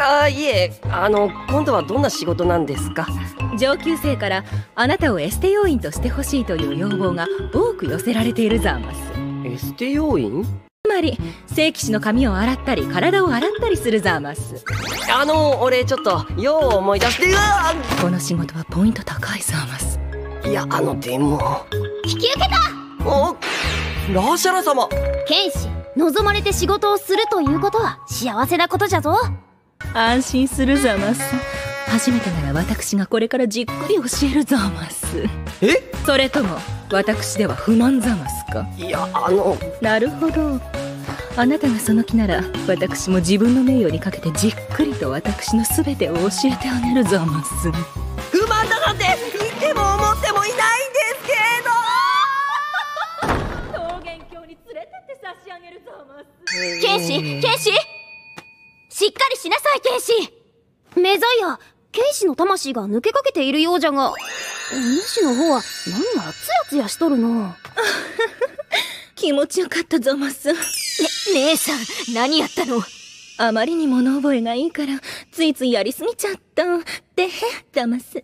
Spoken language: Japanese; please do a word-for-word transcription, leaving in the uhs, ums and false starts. あ、いえ、あの今度はどんな仕事なんですか？上級生からあなたをエステ要員としてほしいという要望が多く寄せられているざます。エステ要員？つまり聖騎士の髪を洗ったり体を洗ったりするざます。あの俺ちょっとよう思い出して、うわー、この仕事はポイント高いざます。いや、あのでも引き受けた。お、ラーシャラ様。剣士、望まれて仕事をするということは幸せなことじゃぞ。安心するざます。初めてなら私がこれからじっくり教えるざます。え？それとも私では不満ざますか？いや、あの、なるほど。あなたがその気なら私も自分の名誉にかけてじっくりと私の全てを教えてあげるざます。不満だなんて言っても思ってもいないんですけど。桃源郷に連れてって差し上げるざます。剣士、剣士、しっかりしなさい剣士。メザイア、剣士の魂が抜けかけているようじゃが、お主の方は何やつやつやしとるの。気持ちよかったざます。ね、姉さん、何やったの？あまりに物覚えがいいから、ついついやりすぎちゃった。でへ、ざます。